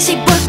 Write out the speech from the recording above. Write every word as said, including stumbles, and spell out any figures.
she